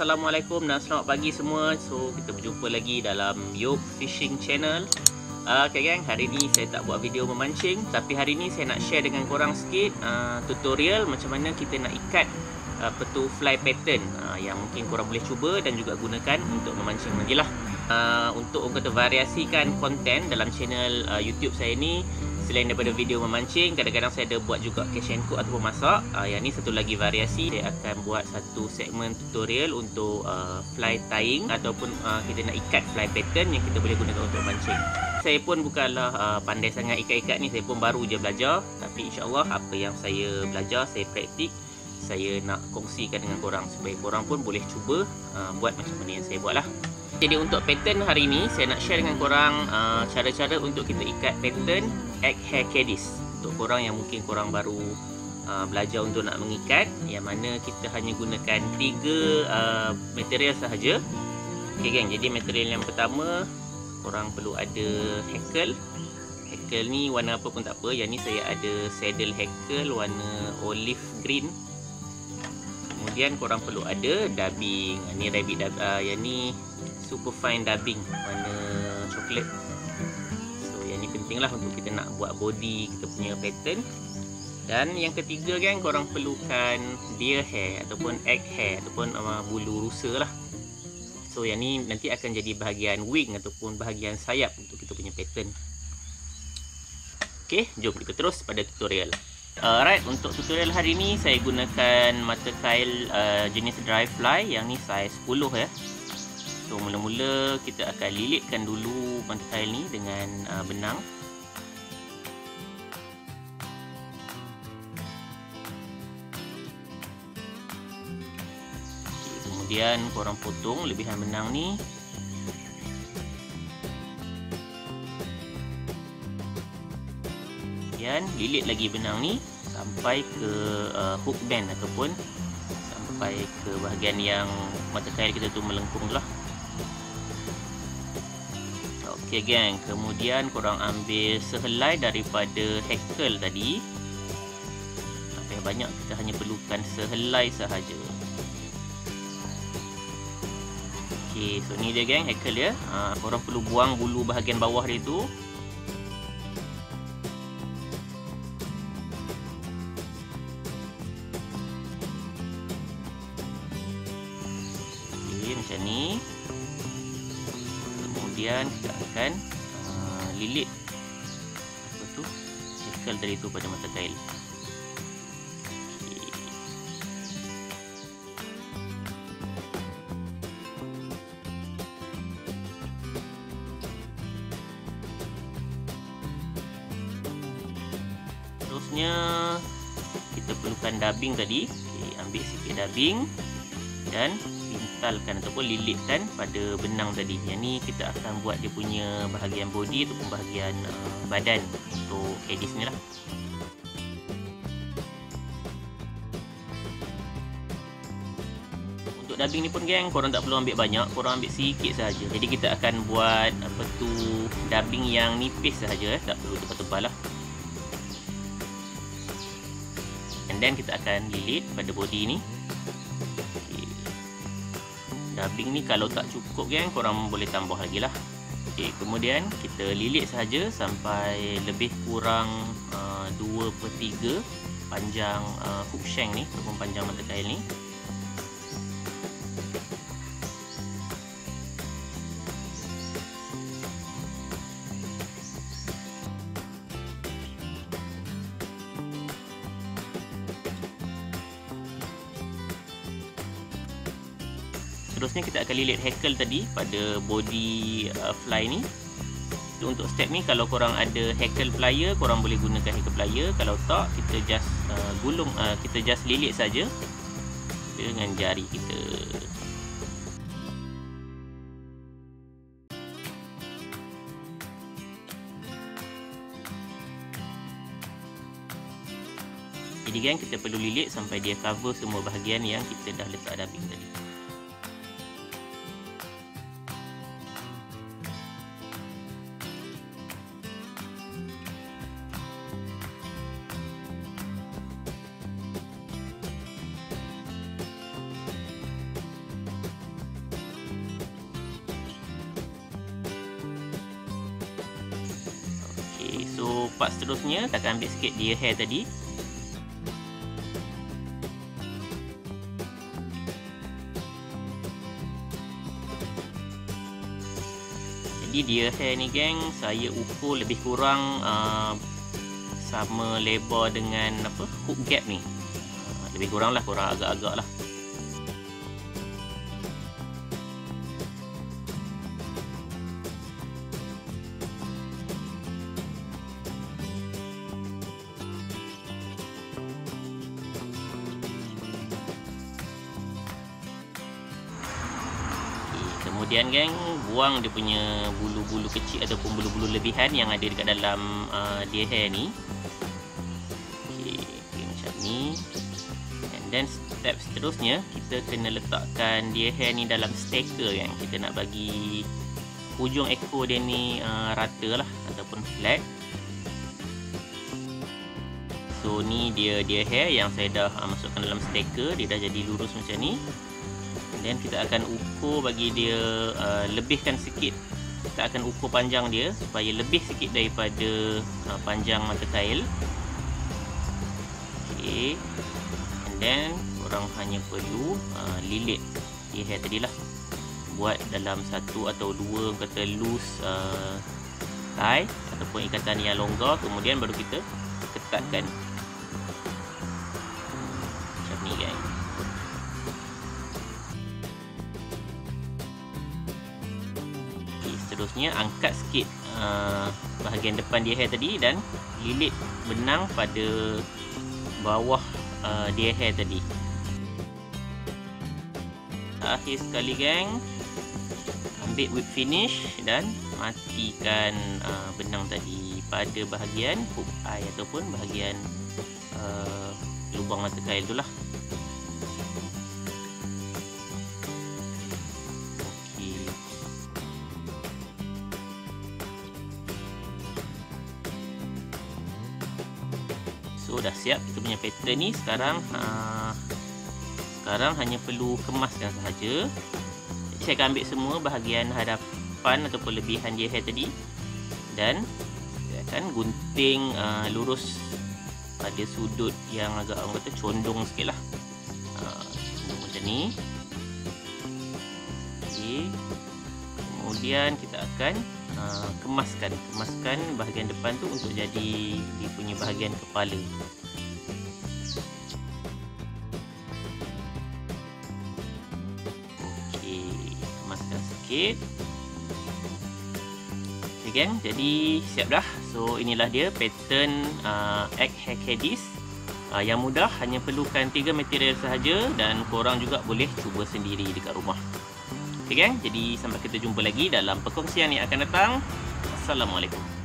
Assalamualaikum dan selamat pagi semua. So kita berjumpa lagi dalam Yob Fishing Channel. Okay gang, hari ni saya tak buat video memancing, tapi hari ni saya nak share dengan korang sikit tutorial macam mana kita nak ikat petu fly pattern yang mungkin korang boleh cuba dan juga gunakan untuk memancing lagi lah. Untuk orang kata variasikan konten dalam channel YouTube saya ni, selain daripada video memancing, kadang-kadang saya ada buat juga catch and cook ataupun masak. Yang ni satu lagi variasi, saya akan buat satu segmen tutorial untuk fly tying ataupun kita nak ikat fly pattern yang kita boleh gunakan untuk mancing. Saya pun bukanlah pandai sangat ikat-ikat ni, saya pun baru je belajar. Tapi insyaAllah apa yang saya belajar, saya praktik, saya nak kongsikan dengan korang supaya korang pun boleh cuba buat macam mana yang saya buat lah. Jadi untuk pattern hari ni, saya nak share dengan korang cara-cara untuk kita ikat pattern Elk Hair Caddis. Untuk korang yang mungkin korang baru belajar untuk nak mengikat, yang mana kita hanya gunakan 3 material sahaja. Okay gang, jadi material yang pertama, korang perlu ada hackle. Hackle ni warna apa pun tak apa. Yang ni saya ada saddle hackle warna olive green. Kemudian korang perlu ada dubbing. Ni rabbit dubbing, yang ni Superfine Dubbing warna coklat. So yang ni pentinglah untuk kita nak buat body kita punya pattern. Dan yang ketiga kan, korang perlukan deer hair ataupun elk hair ataupun bulu rusa lah. So yang ni nanti akan jadi bahagian wing ataupun bahagian sayap untuk kita punya pattern. Ok, jom kita terus pada tutorial. Alright, untuk tutorial hari ni saya gunakan mata kail jenis dry fly yang ni saiz 10 ya. So mula-mula kita akan lilitkan dulu mata kail ni dengan benang. Okay, kemudian korang potong lebihan benang ni. Kemudian lilit lagi benang ni sampai ke hook band ataupun sampai ke bahagian yang mata kail kita tu melengkung tu lah. Ok gang, kemudian korang ambil sehelai daripada hackle tadi. Tak payah banyak, kita hanya perlukan sehelai sahaja. Ok, so ni dia gang hackle dia. Korang perlu buang bulu bahagian bawah dia tu. Ok, macam ni. Kemudian kita akan lilit circle dari tu pada mata kail. Okay. Terusnya kita perlukan dubbing tadi. Okay, ambil sikit dubbing dan pintalkan ataupun lilitkan pada benang tadi. Yang ni kita akan buat dia punya bahagian body ataupun bahagian badan untuk caddis ni lah. Untuk dubbing ni pun geng, korang tak perlu ambil banyak, korang ambil sikit sahaja. Jadi kita akan buat apa tu dubbing yang nipis sahaja, tak perlu tebal-tebal lah. And then kita akan lilit pada body ni. Dubbing ni kalau tak cukup kan, korang boleh tambah lagi lah. Okay, kemudian kita lilit sahaja sampai lebih kurang 2/3 panjang hook shank ni ataupun panjang mata kail ni. Terusnya kita akan lilit hackle tadi pada body fly ni. So, untuk step ni kalau korang ada hackle plier, korang boleh gunakan hackle plier. Kalau tak, kita just gulung, kita just lilit saja dengan jari kita. Jadi kan kita perlu lilit sampai dia cover semua bahagian yang kita dah letak dubbing tadi. part seterusnya. Kita akan ambil sikit dia hair tadi. Jadi dia hair ni geng, saya ukur lebih kurang sama lebar dengan apa hook gap ni. Lebih kurang lah, kurang agak-agak lah. Kemudian geng, buang dia punya bulu-bulu kecil ataupun bulu-bulu lebihan yang ada dekat dalam dia hair ni. Okey, okay, macam ni. And then step seterusnya, kita kena letakkan dia hair ni dalam stacker kan. Kita nak bagi hujung ekor dia ni rata lah ataupun flat. So ni dia hair yang saya dah masukkan dalam stacker, dia dah jadi lurus macam ni. Dan kita akan ukur bagi dia lebihkan sikit. Kita akan ukur panjang dia supaya lebih sikit daripada panjang mata kail. Okey. And then orang hanya perlu lilit dia hair tadilah. Buat dalam satu atau dua kata loose tie ataupun ikatan yang longgar, kemudian baru kita ketatkan. Macam ni guys. Seterusnya angkat sikit bahagian depan dia hair tadi dan lilit benang pada bawah dia hair tadi. Akhir sekali geng, ambil whip finish dan matikan benang tadi pada bahagian hook eye ataupun bahagian lubang mata kail tu lah. So dah siap kita punya pattern ni. Sekarang hanya perlu kemaskan sahaja. Jadi, saya akan ambil semua bahagian hadapan ataupun lebihan dia hair tadi dan saya akan gunting lurus pada sudut yang agak orang kata condong sikit lah, macam ni. Okay. Kemudian kita akan kemaskan bahagian depan tu untuk jadi dia punya bahagian kepala. Okey, kemaskan sikit. Okey geng, jadi siap dah. So inilah dia pattern Elk Hair Caddis yang mudah, hanya perlukan 3 material sahaja dan korang juga boleh cuba sendiri dekat rumah. Okay, jadi sampai kita jumpa lagi dalam perkongsian yang akan datang. Assalamualaikum.